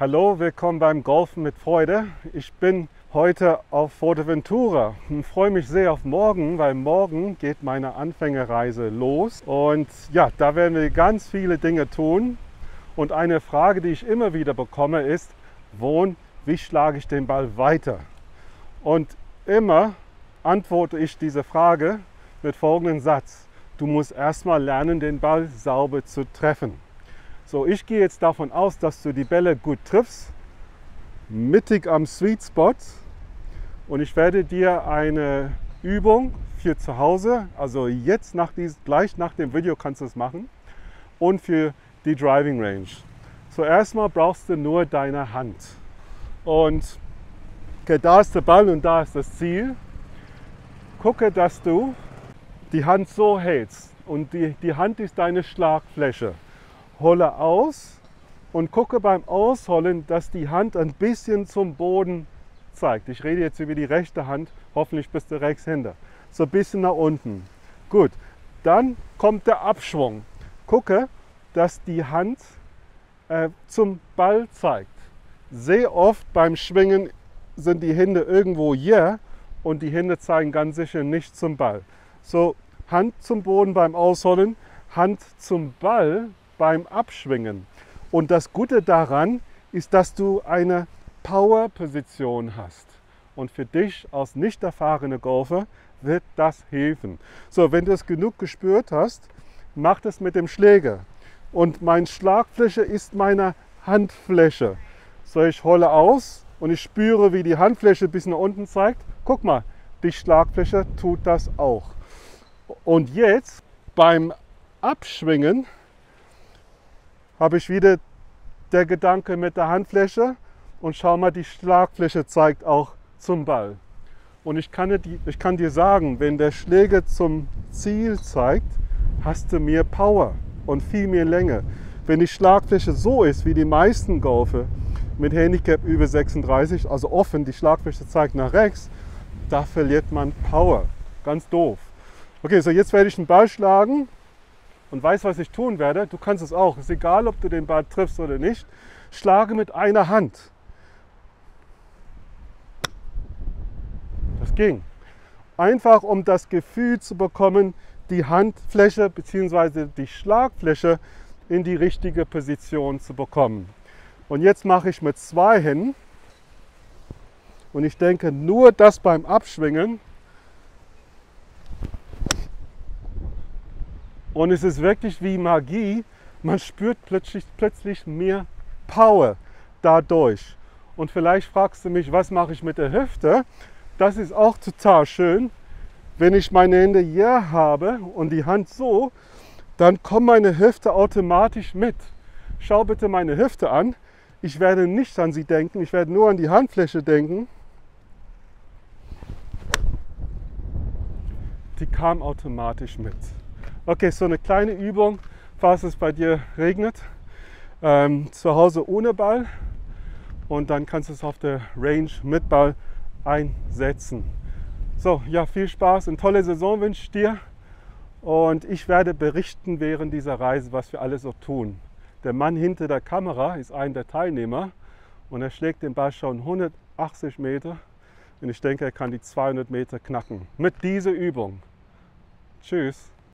Hallo, willkommen beim Golfen mit Freude. Ich bin heute auf Fuerteventura und freue mich sehr auf morgen, weil morgen geht meine Anfängerreise los. Und ja, da werden wir ganz viele Dinge tun. Und eine Frage, die ich immer wieder bekomme, ist, wie schlage ich den Ball weiter? Und immer antworte ich diese Frage mit folgendem Satz: Du musst erstmal lernen, den Ball sauber zu treffen. So, ich gehe jetzt davon aus, dass du die Bälle gut triffst, mittig am Sweet Spot, und ich werde dir eine Übung für zu Hause, also jetzt gleich nach dem Video kannst du es machen, und für die Driving Range. Zuerst mal brauchst du nur deine Hand. Und okay, da ist der Ball und da ist das Ziel. Gucke, dass du die Hand so hältst, und die Hand ist deine Schlagfläche. Hole aus und gucke beim Ausholen, dass die Hand ein bisschen zum Boden zeigt. Ich rede jetzt über die rechte Hand, hoffentlich bist du Rechtshänder. So ein bisschen nach unten. Gut, dann kommt der Abschwung. Gucke, dass die Hand zum Ball zeigt. Sehr oft beim Schwingen sind die Hände irgendwo hier und die Hände zeigen ganz sicher nicht zum Ball. So, Hand zum Boden beim Ausholen, Hand zum Ball beim Abschwingen. Und das Gute daran ist, dass du eine Power-Position hast. Und für dich als nicht erfahrene Golfer wird das helfen. So, wenn du es genug gespürt hast, mach das mit dem Schläger. Und meine Schlagfläche ist meine Handfläche. So, ich hole aus und ich spüre, wie die Handfläche bis nach unten zeigt. Guck mal, die Schlagfläche tut das auch. Und jetzt beim Abschwingen habe ich wieder der Gedanke mit der Handfläche, und schau mal, die Schlagfläche zeigt auch zum Ball. Und ich kann dir sagen, wenn der Schläger zum Ziel zeigt, hast du mehr Power und viel mehr Länge. Wenn die Schlagfläche so ist, wie die meisten Golfer mit Handicap über 36, also offen, die Schlagfläche zeigt nach rechts, da verliert man Power. Ganz doof. Okay, so jetzt werde ich den Ball schlagen. Und weißt, was ich tun werde? Du kannst es auch. Ist egal, ob du den Ball triffst oder nicht. Schlage mit einer Hand. Das ging. Einfach, um das Gefühl zu bekommen, die Handfläche bzw. die Schlagfläche in die richtige Position zu bekommen. Und jetzt mache ich mit zwei Händen. Und ich denke, nur das beim Abschwingen. Und es ist wirklich wie Magie, man spürt plötzlich mehr Power dadurch. Und vielleicht fragst du mich, was mache ich mit der Hüfte? Das ist auch total schön. Wenn ich meine Hände hier habe und die Hand so, dann kommt meine Hüfte automatisch mit. Schau bitte meine Hüfte an. Ich werde nicht an sie denken, ich werde nur an die Handfläche denken. Die kam automatisch mit. Okay, so eine kleine Übung, falls es bei dir regnet, zu Hause ohne Ball, und dann kannst du es auf der Range mit Ball einsetzen. So, ja, viel Spaß und tolle Saison wünsche ich dir, und ich werde berichten während dieser Reise, was wir alles so tun. Der Mann hinter der Kamera ist ein der Teilnehmer, und er schlägt den Ball schon 180 Meter, und ich denke, er kann die 200 Meter knacken mit dieser Übung. Tschüss.